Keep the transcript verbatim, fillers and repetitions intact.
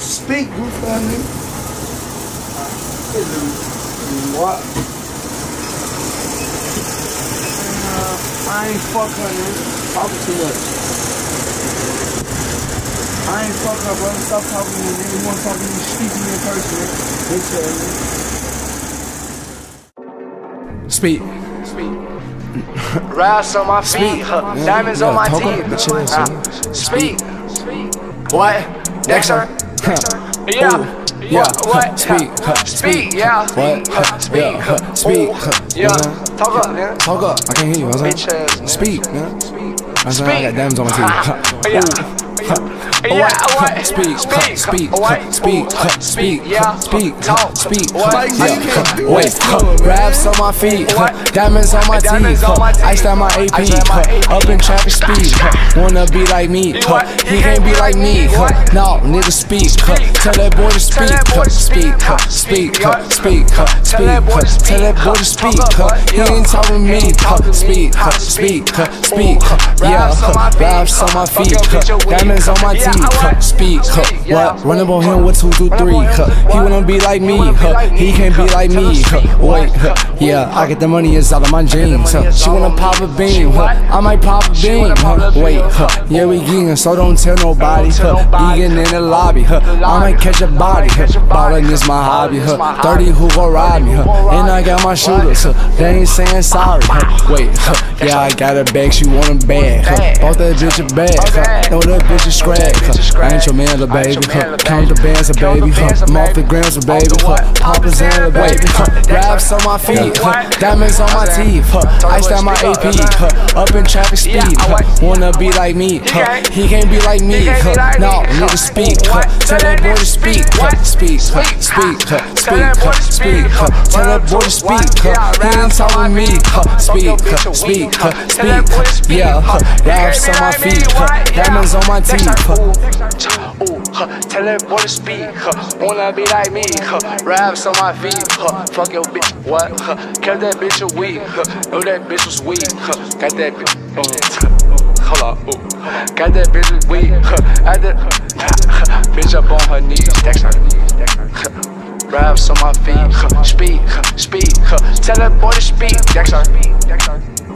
Speak, group family. What? Uh, I ain't fucking up too much. I ain't fucking up, brother. Stop talking to me, nigga. You want to talk to me? Speak to me in person, nigga. Speak. Speak. Raps on my feet, huh? Yeah, diamonds yeah, on my teeth. Uh, speak. What? Dexter? Yeah. Yeah, what? Speak, speak, yeah. What? Speak, speak, yeah. Talk up, man. Talk up. I can't hear you. I speak, man. I got diamonds on my teeth. Yeah. What? Speak, speak, speak, speak, speak, yeah. Speak, speak, wait. Raps on my feet, diamonds on my teeth. Iced out my A P, up in traffic speed. Wanna be like me? He can't be like me. No, nigga, speak. Tell that boy to speak. Speak, speak, speak, speak. Tell that boy to speak. He ain't talking me. Speak, speak, speak. Yeah, raps on my feet, diamonds on my teeth. Speak, what? Run up on him with two, two, three. He wanna be like me. He can't be like me. Wait, yeah, I get the money inside of my jeans. She wanna pop a bean. I might pop a bean. Wait, yeah, we geeking, so don't tell nobody. Eating in the lobby. I might catch a body. Ballin' is my hobby. thirty who gon' ride me. And I got my shooters. They ain't saying sorry. Wait, yeah, I got a bag. She want a bag. Bought that bitch a bag. Know that bitch is scrag. I ain't your man, the baby. Count the bands, a baby. I'm off the grams, a baby. Poppers and a baby. Raps on my feet. Diamonds on my teeth. Iced out my A P. Up in traffic speed. Wanna be like me. He can't be like me. No, nigga, speak. Tell that boy to speak. Speak, speak, speak, speak. Tell that boy to speak. He ain't talking to me. Speak, speak, speak. Yeah, raps on my feet. Diamonds on my teeth. Tell that boy to speak, wanna be like me. Raps on my feet, fuck your bitch, what? Kept that bitch a week, know that bitch was weak. Got that bitch, hold on, got that bitch was weak. Had that bitch up on her knees. Raps on my feet, speak, speak. Tell that boy to speak.